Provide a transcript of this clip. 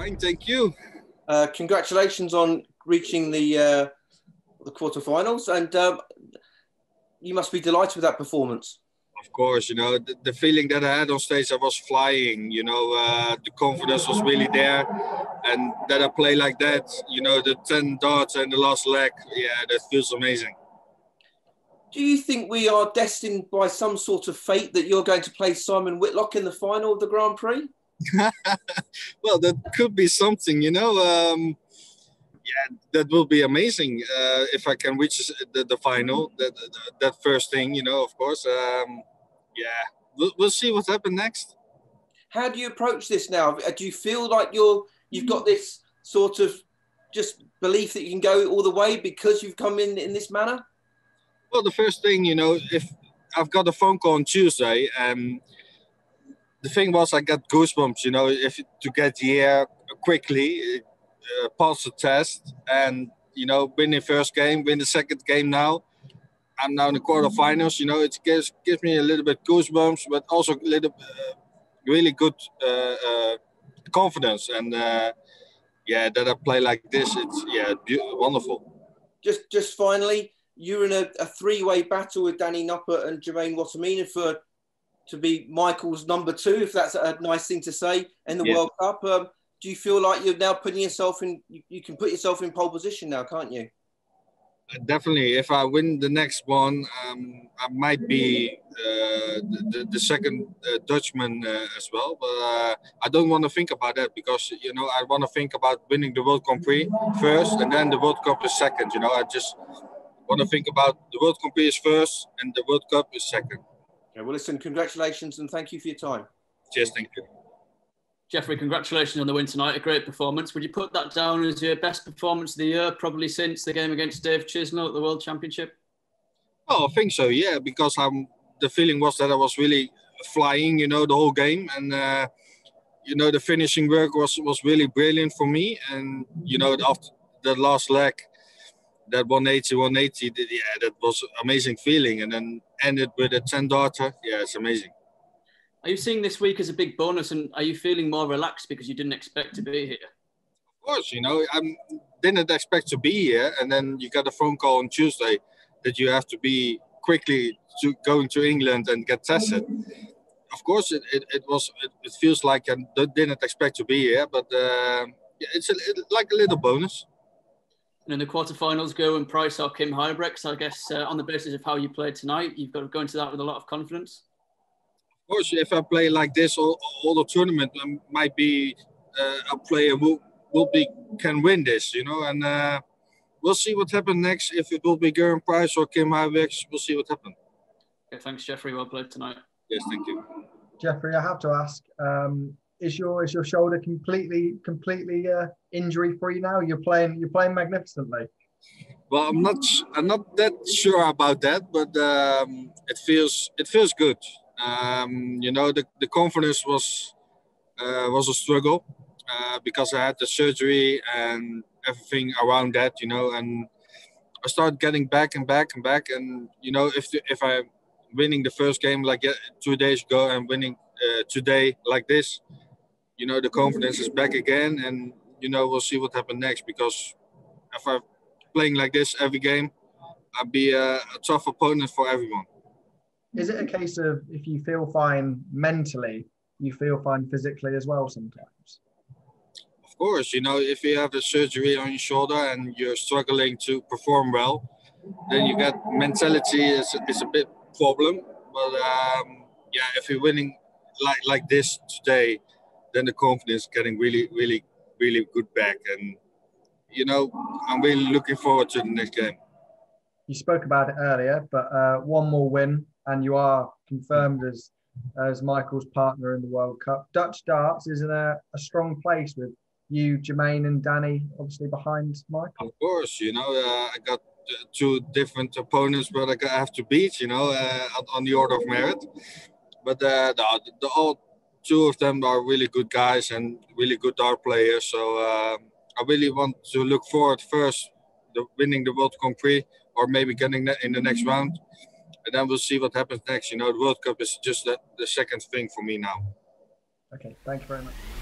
Fine, thank you. Congratulations on reaching the quarterfinals, and you must be delighted with that performance. Of course, you know, the feeling that I had on stage, I was flying, you know, the confidence was really there. And that I play like that, you know, the 10 darts and the last leg, yeah, that feels amazing. Do you think we are destined by some sort of fate that you're going to play Simon Whitlock in the final of the Grand Prix? Well, that could be something, you know. Yeah, that will be amazing if I can reach the final, that first thing, you know, of course. Yeah, we'll see what happens next. How do you approach this now? Do you feel like you've got this sort of just belief that you can go all the way because you've come in this manner? Well, the first thing, you know, if I've got a phone call on Tuesday, and the thing was, I got goosebumps, you know, to get here quickly, pass the test, and, you know, win the first game, win the second game now. I'm now in the quarterfinals, you know, it gives me a little bit goosebumps, but also a little really good confidence. And, yeah, that I play like this, it's, yeah, wonderful. Just finally, you're in a three-way battle with Danny Noppert and Jermaine Wattimena to be Michael's number 2, if that's a nice thing to say, in the World Cup. Do you feel like you're now putting yourself in, you can put yourself in pole position now, can't you? Definitely. If I win the next one, I might be the second Dutchman as well. But I don't want to think about that because, you know, I want to think about winning the World Grand Prix first and then the World Cup is second. You know, I just want to think about the World Grand Prix is first and the World Cup is second. Okay, well, listen, congratulations and thank you for your time. Cheers, thank you. Jeffrey, congratulations on the win tonight. A great performance. Would you put that down as your best performance of the year, probably since the game against Dave Chisnall at the World Championship? Oh, I think so, yeah, because the feeling was that I was really flying, you know, the whole game. And, you know, the finishing work was really brilliant for me. And, you know, after the last leg, that 180, yeah, that was an amazing feeling. And then ended with a 10-darter. Yeah, it's amazing. Are you seeing this week as a big bonus, and are you feeling more relaxed because you didn't expect to be here? Of course, you know, I didn't expect to be here, and then you got a phone call on Tuesday that you have to be quickly to going to England and get tested. Of course, it feels like I didn't expect to be here, but it's like a little bonus. And in the quarterfinals, Gerwyn Price or Kim Huybrechts, I guess on the basis of how you played tonight, you've got to go into that with a lot of confidence. Of course, if I play like this all the tournament, I might be a player who can win this, you know. And we'll see what happens next. If it will be Gerwyn Price or Kim Huybrechts, we'll see what happens. Okay, thanks, Jeffrey. Well played tonight. Yes, thank you. Jeffrey, I have to ask: is your shoulder completely injury free now? You're playing magnificently. Well, I'm not that sure about that, but it feels good. You know, the confidence was a struggle because I had the surgery and everything around that, you know, and I started getting back. And, you know, if I'm winning the first game like 2 days ago and winning today like this, you know, the confidence is back again. And, you know, we'll see what happens next, because if I'm playing like this every game, I'll be a tough opponent for everyone. Is it a case of if you feel fine mentally, you feel fine physically as well sometimes? Of course, you know, if you have a surgery on your shoulder and you're struggling to perform well, then you get mentality is a bit problem. But yeah, if you're winning like this today, then the confidence is getting really, really, really good back. And, you know, I'm really looking forward to the next game. You spoke about it earlier, but one more win, and you are confirmed as Michael's partner in the World Cup. Dutch darts is in a strong place with you, Jermaine and Danny, obviously behind Michael. Of course, you know, I got two different opponents, but I have to beat, you know, on the order of merit. But all two of them are really good guys and really good dart players. So I really want to look forward first to winning the World Grand Prix, or maybe getting in the next round. And then we'll see what happens next. You know, the World Cup is just the second thing for me now. Okay, thank you very much.